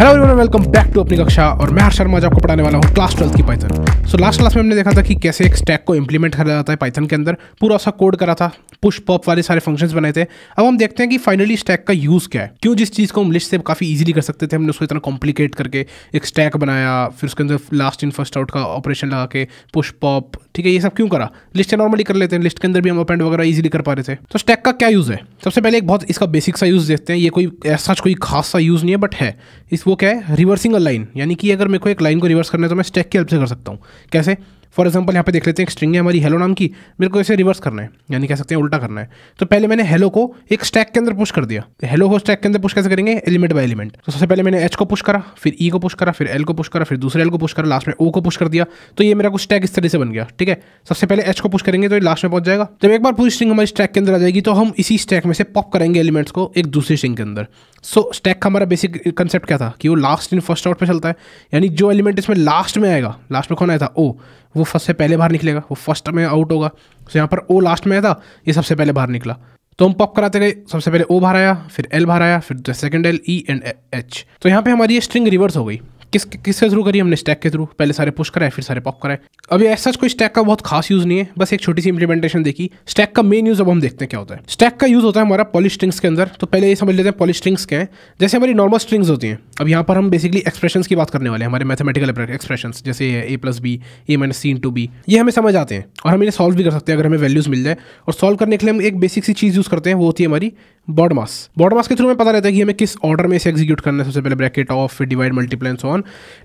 Hello everyone, welcome back to अपनी कक्षा। और मैं हर्ष शर्मा आज आपको पढ़ाने वाला हूँ क्लास 12th की पाइथन। सो लास्ट क्लास में हमने देखा था कि कैसे एक स्टैक को इंप्लीमेंट करा जाता है पाइथन के अंदर, पूरा उसका कोड करा था, पुश पॉप वाले सारे फंक्शंस बनाए थे। अब हम देखते हैं कि फाइनली स्टैक का यूज़ क्या है, क्यों जिस चीज़ को हम लिस्ट से काफ़ी ईजिली कर सकते थे हमने उसको इतना कॉम्प्लिकेट करके एक स्टैक बनाया, फिर उसके अंदर लास्ट इन फर्स्ट आउट का ऑपरेशन लगा के पुश पॉप, ठीक है, ये सब क्यों करा। लिस्ट से नॉर्मली कर लेते हैं, लिस्ट के अंदर भी हम अपेंड वगैरह ईजिली कर पा रहे थे। तो स्टैक का क्या यूज़ है, सबसे पहले एक बहुत इसका बेसिक सा यूज़ देखते हैं। ये कोई ऐसा कोई खास सा यूज़ नहीं है बट है। इस वो क्या है, रिवर्सिंग अ लाइन, यानी कि अगर मेरे को एक लाइन को रिवर्स करना है तो मैं स्टैक की हेल्प से कर सकता हूँ। कैसे? फॉर एग्जाम्पल यहाँ पे देख लेते हैं, एक स्ट्रिंग है हमारी हेलो नाम की, मेरे को इसे रिवर्स करना है, यानी कह सकते हैं उल्टा करना है। तो पहले मैंने हेलो को एक स्टैक के अंदर पुश कर दिया। हेलो को स्टैक के अंदर पुश कैसे करेंगे, एलिमेंट बाय एलिमेंट। तो सबसे पहले मैंने एच को पुश करा, फिर ई को पुश करा, फिर एल को पुश करा, फिर दूसरे एल को पुश करा, लास्ट में ओ को पुश कर दिया। तो ये मेरा कुछ स्टैक इस तरह से बन गया। ठीक है, सबसे पहले एच को पुश करेंगे तो ये लास्ट में पहुंच जाएगा। जब एक बार पूरी स्ट्रिंग हमारी स्टैक के अंदर आ जाएगी तो हम इसी स्टैक में से पॉप करेंगे एलिमेंट्स को एक दूसरे स्ट्रिंग के अंदर। सो स्टैक का हमारा बेसिक कंसेप्ट क्या था कि वो लास्ट इन फर्स्ट आउट पर चलता है, यानी जो एलिमेंट इसमें लास्ट में आएगा, लास्ट में कौन आया था, ओ, वो फर्स्ट से पहले बाहर निकलेगा, वो फर्स्ट में आउट होगा। तो यहाँ पर ओ लास्ट में आया था, ये सबसे पहले बाहर निकला। तो हम पॉप कराते गए, सबसे पहले ओ बाहर आया, फिर एल बाहर आया, फिर second L, E and H. तो यहाँ पे हमारी ये स्ट्रिंग रिवर्स हो गई। किसके थ्रू करी हमने, स्टैक के थ्रू। पहले सारे पुश कराए फिर सारे पॉप कराए। अब ये सच कोई स्टैक का बहुत खास यूज़ नहीं है, बस एक छोटी सी इंप्लीमेंटेशन देखी। स्टैक का मेन यूज़ अब हम देखते हैं क्या होता है। स्टैक का यूज़ होता है हमारा पॉलिश स्ट्रिंग्स के अंदर। तो पहले ये समझ लेते हैं पॉलिश स्ट्रिंग्स क्या है। जैसे हमारी नॉर्मल स्ट्रिंग्स होती हैं, अब यहाँ पर हम बेसिकली एक्सप्रेशंस की बात करने वाले हैं, हमारे मैथमेटिकल एक्सप्रेशंस, जैसे A plus B, A minus C into B, ये हमें समझ आते हैं और हम इन्हें सॉल्व भी कर सकते हैं अगर हमें वैल्यूज़ मिल जाए। और सॉल्व करने के लिए हम एक बेसिक सी चीज़ यूज़ करते हैं, वो होती है हमारी बॉडमास। बॉडमास के थ्रू हमें पता रहता है कि हमें किस ऑर्डर में इसे एग्जीक्यूट करना है, सबसे पहले ब्रैकेट ऑफ, फिर divide multiply and so on.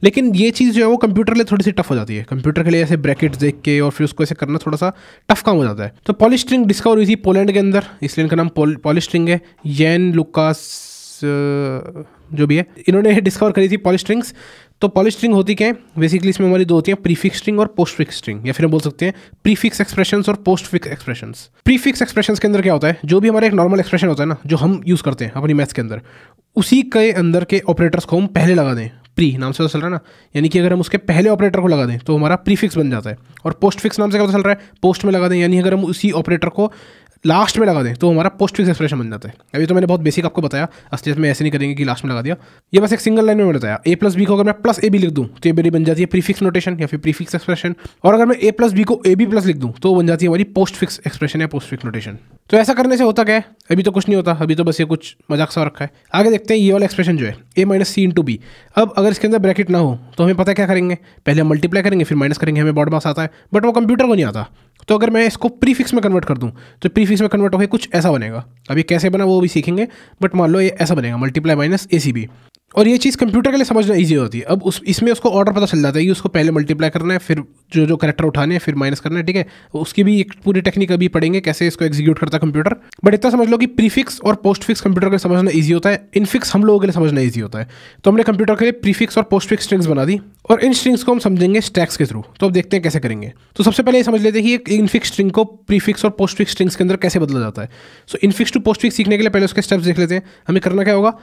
लेकिन ये चीज़ जो है वो कंप्यूटर के लिए थोड़ी सी टफ हो जाती है। कंप्यूटर के लिए ऐसे ब्रैकेट्स देख के और फिर उसको ऐसे करना थोड़ा सा टफ काम हो जाता है। तो पॉलिश स्ट्रिंग डिस्कवर हुई थी पोलैंड के अंदर, इसलिए इनका नाम पॉलिश स्ट्रिंग है। येन लुकास जो भी है, इन्होंने डिस्कवर करी थी पॉलिश स्ट्रिंग्स। तो पॉलिश स्ट्रिंग होती क्या है, बेसिकली इसमें हमारी दो होती हैं, प्रीफिक्स स्ट्रिंग और पोस्टफिक्स स्ट्रिंग, या फिर हम बोल सकते हैं प्रीफिक्स एक्सप्रेशंस और पोस्टफिक्स एक्सप्रेशंस। प्रीफिक्स एक्सप्रेशंस के अंदर क्या होता है, जो भी हमारा एक नॉर्मल एक्सप्रेशन होता है ना, जो हम यूज़ करते हैं अपनी मैथ्स के अंदर, उसी के अंदर के ऑपरेटर्स को हम पहले लगा दें। प्री नाम से पता चल रहा है ना, यानी कि अगर हम उसके पहले ऑपरेटर को लगा दें तो हमारा प्रीफिक्स बन जाता है। और पोस्टफिक्स नाम से क्या पता चल रहा है, पोस्ट में लगा दें, यानी अगर हम उसी ऑपरेटर को लास्ट में लगा दें तो हमारा पोस्टफिक्स एक्सप्रेशन बन जाता है। अभी तो मैंने बहुत बेसिक आपको बताया, असलियत में ऐसे नहीं करेंगे कि लास्ट में लगा दिया, ये बस एक सिंगल लाइन में बताया। ए प्लस बी को अगर मैं प्लस ए बी लिख दूँ तो ये मेरी बन जाती है प्रीफिक्स नोटेशन या फिर प्रीफिक्स एक्सप्रेशन। और अगर मैं ए प्लस बी को ए बी प्लस लिख दूँ तो बन जाती है हमारी पोस्टफिक्स एक्सप्रेशन या पोस्टफिक्स नोटेशन। तो ऐसा करने से होता क्या है, अभी तो कुछ नहीं होता, अभी तो बस ये कुछ मजाक सा रखा है। आगे देखते हैं ये वाला एक्सप्रेशन जो है, A minus C into B. अब अगर इसके अंदर ब्रैकेट ना हो तो हमें पता है क्या करेंगे, पहले हम मल्टीप्लाई करेंगे फिर माइनस करेंगे, हमें बॉडमास आता है, बट वो कंप्यूटर को नहीं आता। तो अगर मैं इसको प्रीफिक्स में कन्वर्ट कर दूँ तो प्रीफिक्स में कन्वर्ट होकर कुछ ऐसा बनेगा। अभी कैसे बना वो भी सीखेंगे, बट मान लो ये ऐसा बनेगा, multiply minus A C B. और ये चीज़ कंप्यूटर के लिए समझना ईजी होती है। अब उस इसमें उसको ऑर्डर पता चल जाता है कि उसको पहले मल्टीप्लाई करना है, फिर जो जो करेक्टर उठाने हैं, फिर माइनस करना है। ठीक है, उसकी भी एक पूरी टेक्निक अभी पढ़ेंगे कैसे इसको एग्जीक्यूट करता है कंप्यूटर। बट इतना समझ लो कि प्रीफिक्स और पोस्टफिक्स कंप्यूटर के लिए समझना ईजी होता है, इनफिक्स हम लोगों के लिए समझना ईजी होता है। तो हमने कंप्यूटर के लिए प्रीफिक्स और पोस्टफिक्स स्ट्रिंग्स बना दी और इन स्ट्रिंग्स को हम समझेंगे स्टैक्स के थ्रू। तो अब देखते हैं कैसे करेंगे। तो सबसे पहले ये समझ लेते हैं कि इनफिक्स स्ट्रिंग को प्रीफिक्स और पोस्टफिक्स स्ट्रिंग्स के अंदर कैसे बदला जाता है। सो इनफिक्स टू पोस्टफिक्स सीखने के लिए पहले उसके स्टेप्स देख लेते हैं। हमें करना क्या होगा,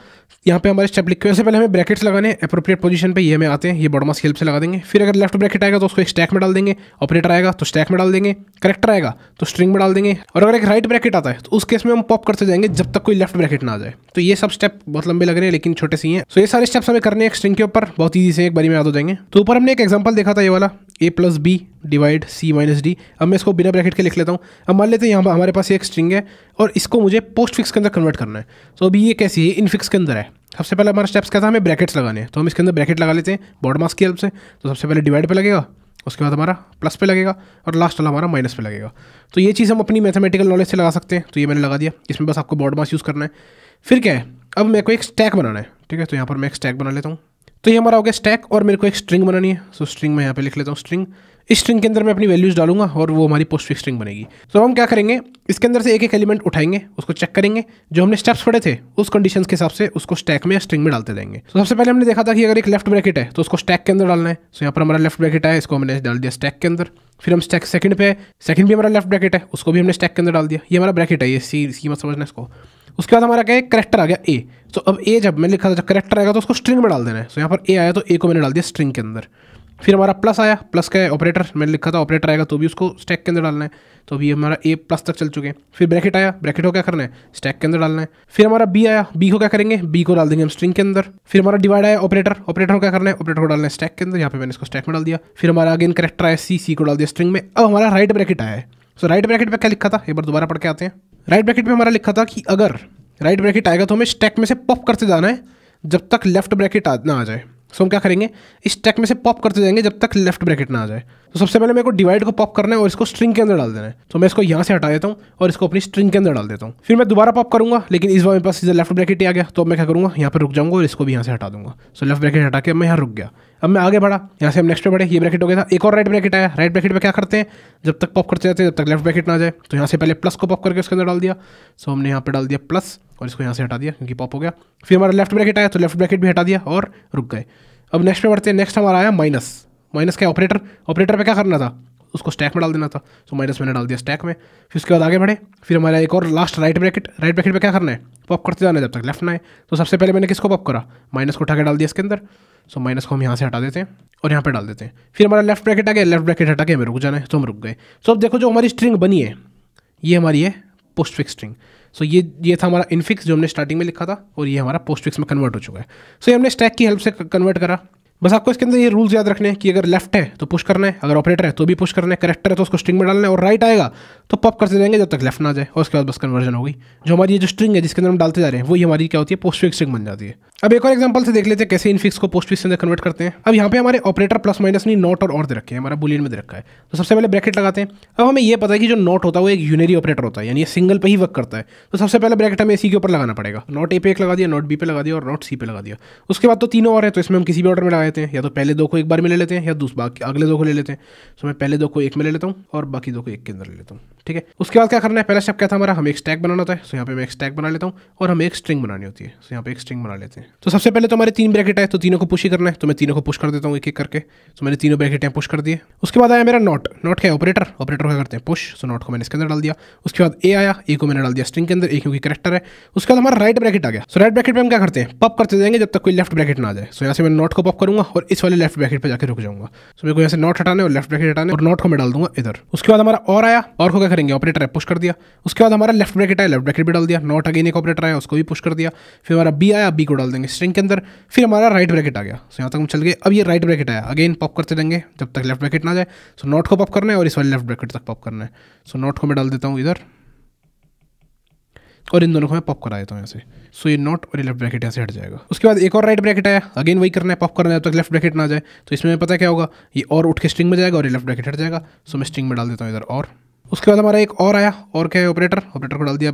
यहाँ पे हमारे स्टेप लिखे, पहले हमें ब्रैकेट्स लगाने हैं एप्रोप्रिएट पोजीशन पे, ये हमें आते हैं, ये बॉडमास की हेल्प से लगा देंगे। फिर अगर लेफ्ट ब्रैकेट आएगा तो उसको एक स्टैक में डाल देंगे, ऑपरेटर आएगा तो स्टैक में डाल देंगे, करेक्टर आएगा तो स्ट्रिंग में डाल देंगे। और अगर एक राइट ब्रैकेट आता है तो उस केस में हम पॉप करते जाएंगे जब तक कोई लेफ्ट ब्रैकेट ना आ जाए। तो ये सब स्टेप बहुत लंबे लग रहे हैं लेकिन छोटे सी हैं। सो ये सारे स्टेप्स हमें करने एक स्ट्रिंग के ऊपर, बहुत ईजी से एक बारी में याद हो जाएंगे। तो ऊपर हमने एक एग्जाम्पल देखा था, ये वाला A plus B divide C minus D. अब मैं इसको बिना ब्रैकेट के लिख लेता हूँ। अब मान लेते हैं यहाँ हमारे पास एक स्ट्रिंग है और इसको मुझे पोस्टफिक्स के अंदर कन्वर्ट करना है। तो अभी ये कैसी है, इनफिक्स के अंदर है। सबसे पहले हमारा स्टेप्स क्या था, हमें ब्रैकेट्स लगाने हैं, तो हम इसके अंदर ब्रैकेट लगा लेते हैं बॉडमास की हेल्प से। तो सबसे पहले डिवाइड पे लगेगा, उसके बाद हमारा प्लस पे लगेगा और लास्ट वाला हमारा माइनस पे लगेगा। तो ये चीज़ हम अपनी मैथमेटिकल नॉलेज से लगा सकते हैं। तो ये मैंने लगा दिया, इसमें बस आपको बॉडमास यूज़ करना है। फिर क्या है, अब मेरे को एक स्टैक बनाना है। ठीक है, तो यहाँ पर मैं एक स्टैक बना लेता हूँ। तो ये हमारा हो गया स्टैक और मेरे को एक स्ट्रिंग बनानी है। सो स्ट्रिंग मैं यहाँ पे लिख लेता हूँ स्ट्रिंग। इस स्ट्रिंग के अंदर मैं अपनी वैल्यूज़ डालूंगा और वो हमारी पोस्टफिक्स स्ट्रिंग बनेगी। तो हम क्या करेंगे, इसके अंदर से एक एक एलिमेंट उठाएंगे, उसको चेक करेंगे, जो हमने स्टेप्स पढ़े थे उस कंडीशंस के हिसाब से उसको स्टैक में या स्ट्रिंग में डालते जाएंगे। तो सबसे पहले हमने देखा था कि अगर एक लेफ्ट ब्रैकेट है तो उसको स्टैक के अंदर डालना है। सो यहाँ पर हमारा लेफ्ट ब्रैकेट है, इसको हमने डाल दिया स्टैक के अंदर। फिर हम स्टैक सेकंड पे, सेकंड भी हमारा लेफ्ट ब्रैकेट है, उसको भी हमने स्टैक के अंदर डाल दिया। ये हमारा ब्रैकेट है, ये सी मत समझना इसको। उसके बाद हमारा क्या है, करेक्टर आ गया ए। तो अब ए जब मैंने लिखा था जब करेक्टर आएगा तो उसको स्ट्रिंग में डाल देना है। सो यहाँ पर ए आया तो ए को मैंने डाल दिया स्ट्रिंग के अंदर। फिर हमारा प्लस आया, प्लस का ऑपरेटर मैंने लिखा था, ऑपरेटर आएगा तो भी उसको स्टैक के अंदर डालना है, तो अभी हमारा ए प्लस तक चल चुके हैं। फिर ब्रैकेट आया, ब्रैकेट को क्या करना है, स्टैक के अंदर डालना है। फिर हमारा बी आया, बी को क्या करेंगे, बी को डाल देंगे हम स्ट्रिंग के अंदर। फिर हमारा डिवाइड आया ऑपरेटर, ऑपरेटर को क्या करना है, ऑपरेटर को डालना है स्टैक के अंदर, यहाँ पे मैंने इसको स्टैक में डाल दिया। फिर हमारा अगेन करेक्टर आया सी, सी को डाल दिया स्ट्रिंग में। अब हमारा राइट ब्रैकेट आया है, सो राइट ब्रैकेट पर क्या लिखा था, एक बार दोबारा पढ़ के आते हैं। राइट ब्रैकेट में हमारा लिखा था कि अगर राइट ब्रैकेट आएगा तो हमें स्टैक में से पॉप करते जाना है जब तक लेफ्ट ब्रैकेट ना आ जाए। सो हम क्या करेंगे, इस स्टैक में से पॉप करते जाएंगे जब तक लेफ्ट ब्रैकेट ना आ जाए। तो सबसे पहले मेरे को डिवाइड को पॉप करना है और इसको स्ट्रिंग के अंदर डाल देना है। तो मैं इसको यहाँ से हटा देता हूँ और इसको अपनी स्ट्रिंग के अंदर डाल देता हूँ। फिर मैं दोबारा पॉप करूँगा, लेकिन इस बार मेरे पास सीधा लेफ्ट ब्रैकेट ही आ गया, तो मैं क्या करूँगा, यहाँ पर रुक जाऊँगा और इसको भी यहाँ से हटा दूँगा। सो लेफ्ट ब्रैकेट हटा के मैं यहाँ रुक गया। अब मैं आगे बढ़ा, यहाँ से हम नेक्स्ट पे बढ़े, ये ब्रैकेट हो गया था, एक और राइट ब्रैकेट आया। राइट ब्रैकेट में क्या करते हैं, जब तक पॉप करते जाते हैं जब तक लेफ्ट ब्रैकेट ना आ जाए। तो यहाँ से पहले प्लस को पॉप करके उसके अंदर डाल दिया। सो हमने यहाँ पे डाल दिया प्लस और इसको यहाँ से हटा दिया क्योंकि पॉप हो गया। फिर हमारा लेफ्ट ब्रैकेट आया तो लेफ्ट ब्रैकेट भी हटा दिया और रुक गए। अब नेक्स्ट पे बढ़ते हैं, नेक्स्ट हमारा आया माइनस। माइनस का ऑपरेटर, ऑपरेटर पे क्या करना था, उसको स्टैक में डाल देना था। सो माइनस मैंने डाल दिया स्टैक में। फिर उसके बाद आगे बढ़े, फिर हमारा एक और last right bracket. Right bracket पे क्या करना है, पॉप करते जाना है जब तक लेफ्ट ना आए। तो सबसे पहले मैंने किसको पॉप करा, माइनस को उठा के डाल दिया इसके अंदर। सो माइनस को हम यहाँ से हटा देते हैं और यहाँ पे डाल देते हैं। फिर हमारा लेफ्ट ब्रैकेट आ गया, लेफ्ट ब्रैकेट हटा के हमें रुक जाना है, तो हम रुक गए। सो अब देखो जो हमारी स्ट्रिंग बनी है ये हमारी है पोस्ट फिक्स स्ट्रिंग। सो ये था हमारा इनफिक्स जो हमने स्टार्टिंग में लिखा था, और ये हमारा पोस्ट फिक्स में कन्वर्ट हो चुका है। सो ये हमने स्टैक की हेल्प से कन्वर्ट करा। बस आपको इसके अंदर ये रूल्स याद रखने हैं कि अगर लेफ्ट है तो पुश करना है, अगर ऑपरेटर है तो भी पुश करना है, करेक्टर है तो उसको स्ट्रिंग में डालना है, और राइट आएगा तो पॉप करते जाएंगे जब तक लेफ्ट ना जाए। और उसके बाद बस कन्वर्जन हो गई। जो हमारी ये जो स्ट्रिंग है जिसके अंदर हम डालते जा रहे हैं वही हमारी क्या होती है, पोस्टफिक्स स्ट्रिंग बन जाती है। अब एक और एग्जाम्पल से देख लेते हैं कैसे इनफिक्स को पोस्टफिक्स के अंदर कन्वर्ट करते हैं। अब यहाँ पे हमारे ऑपरेटर प्लस माइनस नहीं, नॉट और दे रखे हैं, हमारा बुलियन में दे रखा है। तो सबसे पहले ब्रैकेट लगाते हैं। अब हमें यह पता है कि जो नॉट होता है वो एक यूनरी ऑपरेटर होता है, यानी सिंगल पर ही वर्क करता है। तो सबसे पहले ब्रैकेट हमें इसी के ऊपर लगाना पड़ेगा। नॉट ए पे एक लगा दिया, नॉट बी पे लगा दिया और नॉट सी पे लगा दिया। उसके बाद तो तीनों और है, तो इसमें हम किसी भी ऑर्डर में लगाए हैं, या तो पहले दो को एक बार में ले लेते हैं या दूसरा अगले दो को ले लेते हैं। सो मैं पहले दो को एक में ले लेता हूँ और बाकी दो को एक के अंदर ले लेता हूँ। ठीक है, उसके बाद क्या करना है, पहला स्टेप क्या था हमारा, हमें एक स्टैक बनाना होता है। सो यहाँ पे मैं एक स्टैक बना लेता हूँ और हमें एक स्ट्रिंग बनानी होती है। सो यहाँ पे एक स्ट्रिंग बना लेते हैं। तो सबसे पहले तो हमारे तीन ब्रैकेट है, तो तीनों को पुश ही करना है, तो मैं तीनों को पुश कर देता हूँ एक एक करके। सो मैंने तीनों ब्रैकेट पुश कर दिए। उसके बाद आया मेरा नॉट। नॉट क्या है, ऑपरेटर। ऑपरेटर क्या करते हैं, पुश। सो नॉट को मैंने इसके अंदर डाल दिया। उसके बाद ए आया, ए को मैंने डाल दिया स्ट्रिंग के अंदर, ए क्योंकि करेक्टर है। उसके बाद हमारा राइट ब्रैकेट आ गया। सो राइट ब्रैकेट पर हम क्या करते हैं, पॉप करते जाएंगे जब तक कोई लेफ्ट ब्रैकेट ना आ जाए। सो यहाँ से मैं नॉट को पॉप करूँगा और इस वाले लेफ्ट ब्रैकेट पर जाकर रुक जाऊँगा। सो मेरे को यहाँ से नॉट हटाने और लेफ्ट ब्रैकेट हटाने और नॉट को मैं डाल दूंगा इधर। उसके बाद हमारा और आया, और को क्या करेंगे, ऑपरेटर है, पुश कर दिया। उसके बाद हमारा लेफ्ट ब्रैकेट आया, लेफ्ट ब्रैकेट भी डाल दिया। नॉट अगेन एक ऑपरेटर आया, उसको भी पुश कर दिया। फिर हमारा बी आया, बी को डाल देंगे स्ट्रिंग के अंदर। फिर हमारा राइट ब्रैकेट आ गया। सो यहाँ तक हम चल गए। अब ये राइट ब्रैकेट आया, अगेन पॉप करते रहेंगे जब तक लेफ्ट ब्रैकेट ना जाए। सो नॉट को पॉप करना है और इस वाले लेफ्ट ब्रैकेट तक पॉप करना है। सो नॉट को मैं डाल देता हूँ इधर और इन दोनों को मैं पॉप करा देता हूँ यहाँ से। सो ये नॉट और ये लेफ्ट ब्रैकेट यहाँ से हट जाएगा। उसके बाद एक और राइट ब्रैकेट आया, अगेन वही करना है, पॉप करना है जब तक लेफ्ट ब्रैकेट ना जाए। तो इसमें पता क्या होगा, ये और उठ के स्ट्रिंग में जाएगा और ये लेफ्ट ब्रैकेट हट जाएगा। सो मैं स्ट्रिंग में डाल देता हूँ इधर और। उसके बाद हमारा एक और आया, और क्या है, ऑपरेटर। ऑपरेटर को डाल दिया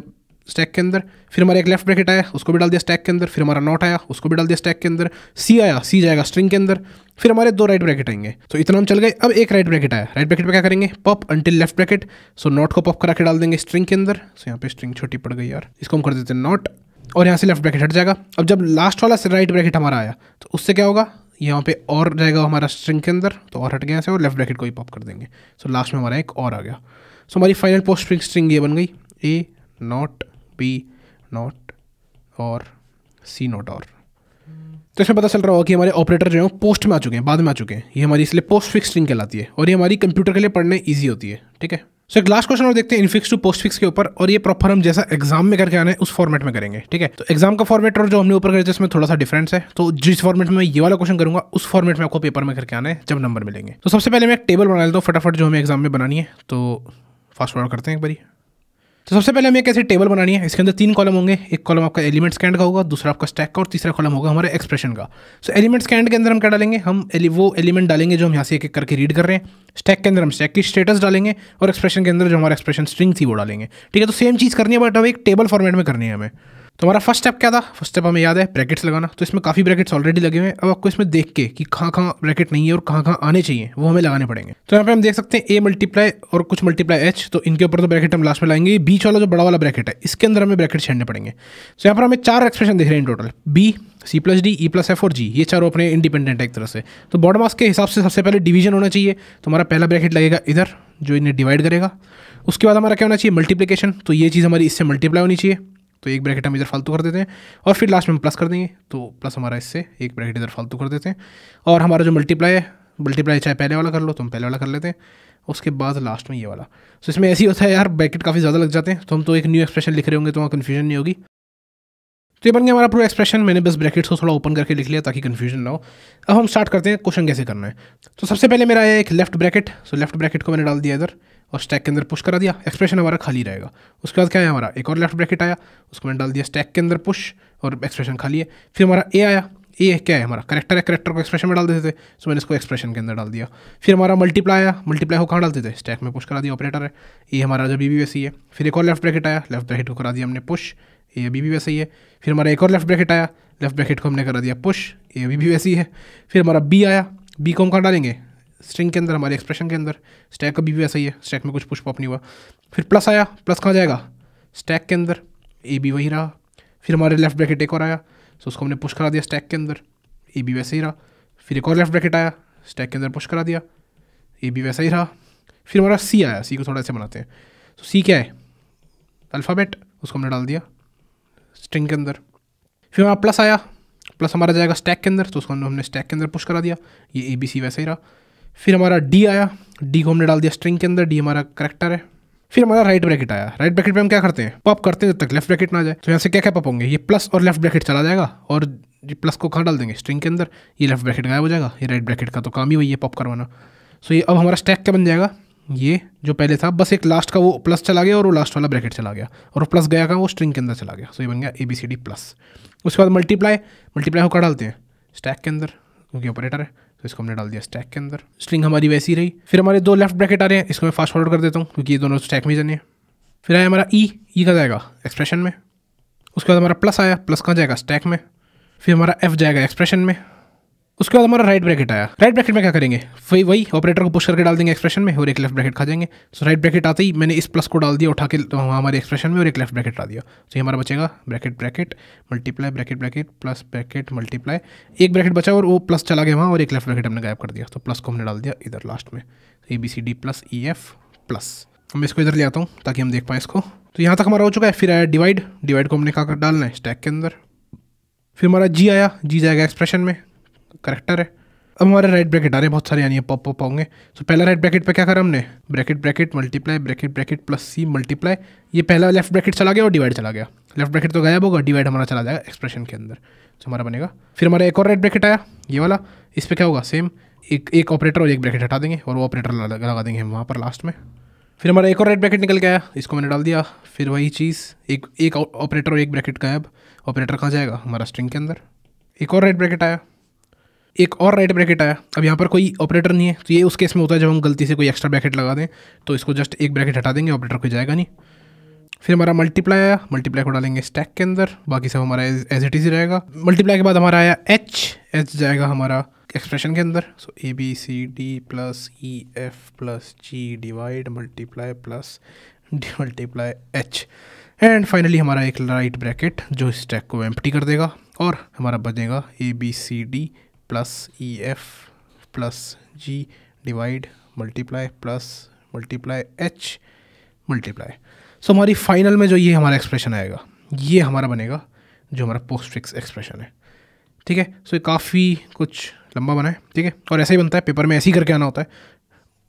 स्टैक के अंदर। फिर हमारा एक लेफ्ट ब्रैकेट आया, उसको भी डाल दिया स्टैक के अंदर। फिर हमारा नॉट आया, उसको भी डाल दिया स्टैक के अंदर। सी आया, सी जाएगा स्ट्रिंग के अंदर। फिर हमारे दो राइट ब्रैकेट आएंगे। तो इतना हम चल गए। अब एक राइट ब्रैकेट आया, राइट ब्रैकेट पे क्या करेंगे, pop until left bracket. So not को पॉप करा के डाल देंगे स्ट्रिंग के अंदर। सो यहाँ पे स्ट्रिंग छोटी पड़ गई यार, इसको हम कर देते हैं नॉट और यहाँ से लेफ्ट ब्रैकेट हट जाएगा। अब जब लास्ट वाला राइट ब्रैकेट हमारा आया तो उससे क्या होगा, यहाँ पे और जाएगा हमारा स्ट्रिंग के अंदर, तो और हट गया से और लेफ्ट ब्रैकेट को ही पॉप कर देंगे। सो लास्ट में हमारा एक और आ गया। सो हमारी फाइनल पोस्टफिक्स स्ट्रिंग ये बन गई, ए नॉट बी नॉट और सी नॉट और। तो इसमें पता चल रहा होगा कि हमारे ऑपरेटर जो है पोस्ट में आ चुके हैं, बाद में आ चुके हैं। ये हमारी इसलिए पोस्टफिक्स स्ट्रिंग कहलाती है और ये हमारी कंप्यूटर के लिए पढ़ने ईजी होती है। ठीक है, सो एक लास्ट क्वेश्चन और देखते हैं इनफिक्स टू पोस्टफिक्स के ऊपर, और ये प्रॉपर हम जैसा एग्जाम में करके आना है उस फॉर्मेट में करेंगे। ठीक है, तो एग्जाम का फॉर्मेट और जो हमने ऊपर करे थे इसमें थोड़ा सा डिफरेंस है। तो जिस फॉर्मेट में मैं ये वाला क्वेश्चन करूंगा उस फॉर्मेट में आपको पेपर में करके आना है जब नंबर मिलेंगे। तो सबसे पहले मैं एक टेबल बना लेता हूँ फटाफट जो हमें एग्जाम में बनानी है। तो फास्ट फॉरवर्ड करते हैं एक बारी। तो सबसे पहले हमें एक ऐसी टेबल बनानी है, इसके अंदर तीन कॉलम होंगे। एक कॉलम आपका एलिमेंट्स कैंड का होगा, दूसरा आपका स्टैक का, और तीसरा कॉलम होगा हमारे एक्सप्रेशन का। सो एलिमेंट्स कैंड के अंदर हम क्या डालेंगे, हम वो एलिमेंट डालेंगे जो हम यहाँ से एक एक करके रीड कर रहे हैं। स्टैक के अंदर हम स्टैक की स्टेटस डालेंगे और एक्सप्रेशन के अंदर जो हमारा एक्सप्रेशन स्ट्रिंग थी वो डालेंगे। ठीक है, तो सेम चीज़ करनी है बट अब एक टेबल फॉर्मेट में करनी है हमें। तो हमारा फर्स्ट स्टेप क्या था, फर्स्ट स्टेप हमें याद है ब्रैकेट्स लगाना। तो इसमें काफ़ी ब्रैकेट्स ऑलरेडी लगे हुए हैं। अब आपको इसमें देख के कि कहाँ कहाँ ब्रैकेट नहीं है और कहाँ कहाँ आने चाहिए वो हमें लगाने पड़ेंगे। तो यहाँ पे हम देख सकते हैं ए मल्टीप्लाई और कुछ मल्टीप्लाई एच, तो इनके ऊपर तो ब्रैकेट हम लास्ट में लाएंगे। बीच वाला जो बड़ा वाला ब्रैकेट है इसके अंदर हमें ब्रैकेट छेड़ने पड़ेंगे। तो यहाँ पर हमें चार एक्सप्रेशन दिख रहे हैं in total, B, C plus D, E plus F और जी। ये चारों अपने इंडिपेंडेंट है एक तरह से। तो बॉडमास के हिसाब से सबसे पहले डिवीजन होना चाहिए। तो हमारा पहला ब्रैकेट लगेगा इधर जो इन्हें डिवाइड करेगा। उसके बाद हमारा क्या होना चाहिए, मल्टीप्लिकेशन। तो ये चीज़ हमारी इससे मल्टीप्लाई होनी चाहिए, तो एक ब्रैकेट हम इधर फालतू कर देते हैं। और फिर लास्ट में हम प्लस कर देंगे, तो प्लस हमारा इससे एक ब्रैकेट इधर फालतू कर देते हैं। और हमारा जो मल्टीप्लाई है मल्टीप्लाई चाहे पहले वाला कर लो, तुम पहले वाला कर लेते हैं, उसके बाद लास्ट में ये वाला। सो इसमें ऐसे ही होता है यार, ब्रैकेट काफ़ी ज़्यादा लग जाते हैं, तो हम तो एक न्यू एक्सप्रेशन लिख रहे होंगे तो वहाँ कन्फ्यूजन नहीं होगी। तो ये बन गया हमारा पूरा एक्सप्रेशन, मैंने बस ब्रैकेट्स को थोड़ा ओपन करके लिख लिया ताकि कन्फ्यूजन ना हो। अब हम स्टार्ट करते हैं क्वेश्चन कैसे करना है। तो सबसे पहले मेरा आया एक left bracket, so left bracket को मैंने डाल दिया इधर और स्टैक के अंदर पुश करा दिया, एक्सप्रेशन हमारा खाली रहेगा। उसके बाद क्या है, हमारा एक और लेफ्ट ब्रैकेट आया, उसको मैंने डाल दिया स्टैक के अंदर पुश और एक्सप्रेशन खाली है। फिर हमारा ए आया, ए क्या है हमारा करेक्टर है, करेक्टर को एक्सप्रेशन में डाल देते थे, सो मैंने इसको एक्सप्रेशन के अंदर डाल दिया। फिर हमारा मल्टीप्लाई आया, मल्टीप्लाई को कहाँ डालते थे, स्टैक में पुश करा दिया, ऑपरेटर है ये हमारा जो अभी भी वैसे ही है। फिर एक और लेफ्ट ब्रैकेट आया, लेफ्ट ब्रैकेट को करा दिया हमने पुश, ये अभी भी वैसे ही है। फिर हमारा एक और लेफ्ट ब्रैकेट आया, लेफ्ट ब्रैकेट को हमने करा दिया पुश, ये अभी भी वैसे ही है। फिर हमारा बी आया, बी को हम कहाँ डालेंगे, स्ट्रिंग के अंदर, हमारे एक्सप्रेशन के अंदर, स्टैक अभी भी वैसा ही है, स्टैक में कुछ पुश पॉप नहीं हुआ। फिर प्लस आया, प्लस कहाँ जाएगा, स्टैक के अंदर, ए बी वही रहा। फिर हमारे लेफ्ट ब्रैकेट एक और आया, सो उसको हमने पुश करा दिया स्टैक के अंदर, ए बी वैसे ही रहा। फिर एक और लेफ्ट ब्रैकेट आया, स्टैक के अंदर पुश करा दिया, ए बी वैसा ही रहा। फिर हमारा सी आया, सी को थोड़ा ऐसे बनाते हैं, तो सी क्या है अल्फ़ाबेट, उसको हमने डाल दिया स्ट्रिंग के अंदर। फिर हमारा प्लस आया, प्लस हमारा जाएगा स्टैक के अंदर, तो उसको हमने स्टैक के अंदर पुश करा दिया, ये ए बी सी वैसे ही रहा। फिर हमारा डी आया, डी को हमने डाल दिया स्ट्रिंग के अंदर, डी हमारा करेक्टर है। फिर हमारा राइट ब्रैकेट आया, राइट ब्रैकेट पे हम क्या करते हैं, पॉप करते हैं जब तक लेफ्ट ब्रैकेट ना जाए। तो यहाँ से क्या क्या पॉप होंगे, ये प्लस और लेफ्ट ब्रैकेट चला जाएगा और प्लस को कहाँ डाल देंगे, स्ट्रिंग के अंदर, ये लेफ्ट ब्रैकेट गायब हो जाएगा। ये राइट ब्रैकेट का तो काम ही वही है, पॉप करवाना। सो ये अब हमारा स्टैक क्या बन जाएगा, ये जो पहले था, बस एक लास्ट का वो प्लस चला गया और वो लास्ट वाला ब्रैकेट चला गया, और प्लस गया का वो स्ट्रिंग के अंदर चला गया। सो ये बन गया A B C D plus. उसके बाद मल्टीप्लाई, मल्टीप्लाई को कहाँ डालते हैं, स्टैक के अंदर, क्योंकि ऑपरेटर है, तो इसको हमने डाल दिया स्टैक के अंदर, स्ट्रिंग हमारी वैसी रही। फिर हमारे दो लेफ्ट ब्रैकेट आ रहे हैं, इसको मैं फास्ट फॉरवर्ड कर देता हूँ क्योंकि ये दोनों स्टैक में जाने हैं। फिर आया हमारा ई, ई का जाएगा एक्सप्रेशन में। उसके बाद हमारा प्लस आया, प्लस कहाँ जाएगा, स्टैक में। फिर हमारा एफ जाएगा एक्सप्रेशन में। उसके बाद हमारा राइट ब्रैकेट आया, राइट ब्रैकेट में क्या करेंगे, वही वही ऑपरेटर को पुश करके डाल देंगे एक्सप्रेशन में और एक लेफ्ट ब्रैकेट खा जाएंगे। सो राइट ब्रैकेट आते ही मैंने इस प्लस को डाल दिया उठा के हमारे एक्सप्रेशन में और एक लेफ्ट ब्रैकेट डाल दिया। तो ये हमारा बचेगा bracket bracket multiply bracket bracket plus bracket multiply, एक ब्रैकेट बचा और वो प्लस चला गया वहाँ और एक लेफ्ट ब्रैकेट हमने गायब कर दिया। तो प्लस को हमने डाल दिया इधर लास्ट में, A B C D plus E F plus. मैं इसको इधर ले आता हूँ ताकि हम देख पाएँ इसको। तो यहाँ तक हमारा हो चुका है। फिर आया डिवाइड, डिवाइड को हमने कहाँ डालना है, स्टैक के अंदर। फिर हमारा जी आया, जी जाएगा एक्सप्रेशन में, करेक्टर है। अब हमारे राइट ब्रैकेट आ रहे हैं बहुत सारे, यानी ये पॉप पॉप होंगे। तो पहला राइट ब्रैकेट पे क्या करा हमने, bracket bracket multiply bracket bracket plus C multiply, ये पहला लेफ्ट ब्रैकेट चला गया और डिवाइड चला गया, लेफ्ट ब्रैकेट तो गायब होगा, डिवाइड हमारा चला जाएगा एक्सप्रेशन के अंदर, तो हमारा बनेगा। फिर हमारा एक और राइट ब्रैकेट आया, ये वाला, इस पर क्या होगा, सेम एक ऑपरेटर और एक ब्रैकेट हटा देंगे और वो ऑपरेटर लगा देंगे वहाँ पर लास्ट में। फिर हमारा एक और राइट ब्रैकेट निकल के आया, इसको मैंने डाल दिया, फिर वही चीज़, एक ऑपरेटर और एक ब्रैकेट गायब, ऑपरेटर कहाँ जाएगा, हमारा स्ट्रिंग के अंदर। एक और राइट ब्रैकेट आया, एक और राइट ब्रैकेट आया। अब यहाँ पर कोई ऑपरेटर नहीं है, तो ये उस केस में होता है जब हम गलती से कोई एक्स्ट्रा ब्रैकेट लगा दें, तो इसको जस्ट एक ब्रैकेट हटा देंगे, ऑपरेटर कोई जाएगा नहीं। फिर हमारा मल्टीप्लाई आया, मल्टीप्लाई को डालेंगे स्टैक के अंदर, बाकी सब हमारा एज इट इज़ रहेगा। मल्टीप्लाई के बाद हमारा आया एच, एच जाएगा हमारा एक्सप्रेशन के अंदर। So A B C D plus E F plus G divide multiply plus multiply H, and finally हमारा एक राइट ब्रैकेट जो स्टैक को एम्प्टी कर देगा और हमारा बचेगा A B C D plus E F plus G divide multiply plus multiply H multiply. So हमारी फाइनल में जो ये हमारा एक्सप्रेशन आएगा, ये हमारा बनेगा जो हमारा पोस्टफिक्स एक्सप्रेशन है, ठीक है। सो ये काफ़ी कुछ लंबा बना है, ठीक है, और ऐसे ही बनता है, पेपर में ऐसे ही करके आना होता है।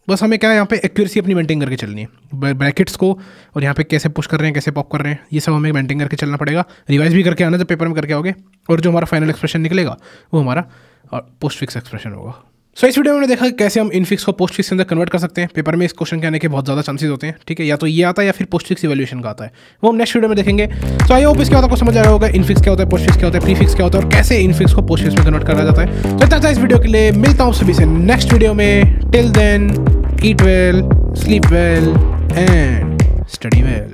बस हमें क्या है, यहाँ पे एक्यूरेसी अपनी मेंटेन करके चलनी है, ब्रैकेट्स को और यहाँ पे कैसे पुश कर रहे हैं, कैसे पॉप कर रहे हैं, ये सब हमें मेंटेन करके चलना पड़ेगा। रिवाइज भी करके आना जब पेपर में करके आओगे, और जो हमारा फाइनल एक्सप्रेशन निकलेगा वो हमारा पोस्टफिक्स एक्सप्रेशन होगा। सो इस वीडियो में हमने देखा कैसे हम इनफिक्स को पोस्टफिक्स के अंदर कन्वर्ट कर सकते हैं। पेपर में इस क्वेश्चन के आने के बहुत ज़्यादा चांसेस होते हैं, ठीक है, या तो ये आता है या फिर पोस्टफिक्स इवैल्यूएशन का आता है, वो हम नेक्स्ट वीडियो में देखेंगे। सो आई होप इसके बाद आपको समझ आ रहा होगा इनफिक्स क्या होता है, पोस्टफिक्स क्या होता है, प्रीफिक्स क्या होता है और कैसे इनफिक्स को पोस्टफिक्स में कन्वर्ट करा जाता है। तो इतना था इस वीडियो के लिए, मिलता हूँ सभी से नेक्स्ट वीडियो में। Till then, eat well, sleep well and study well.